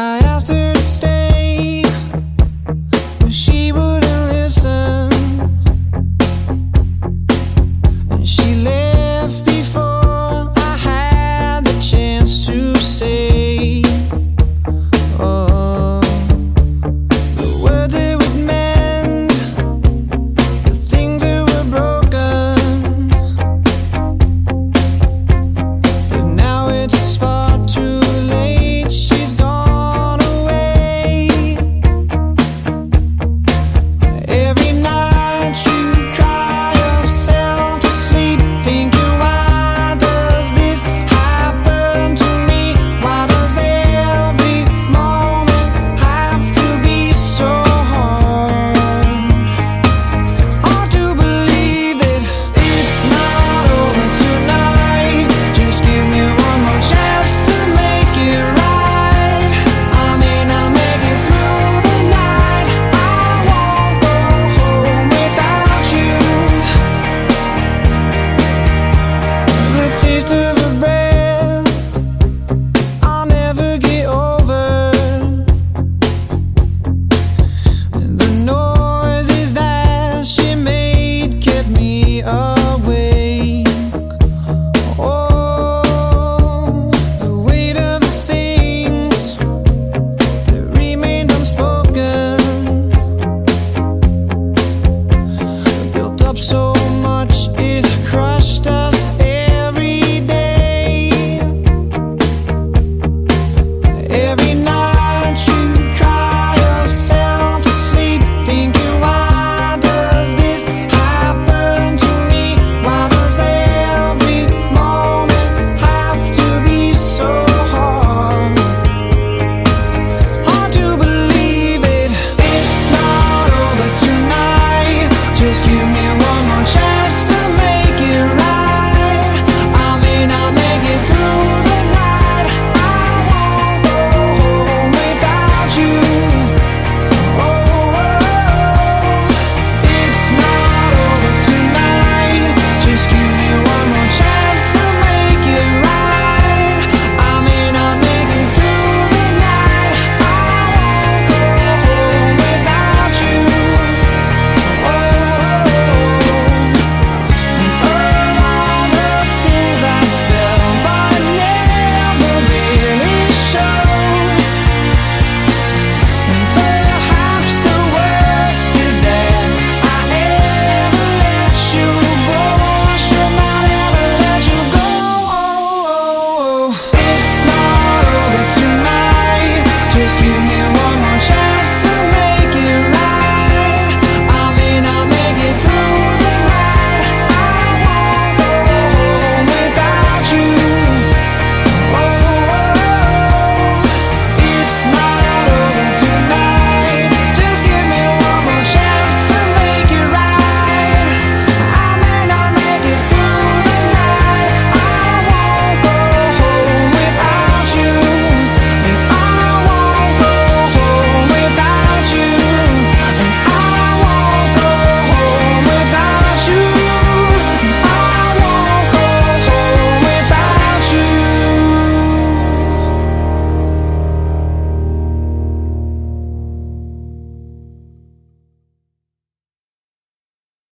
I asked her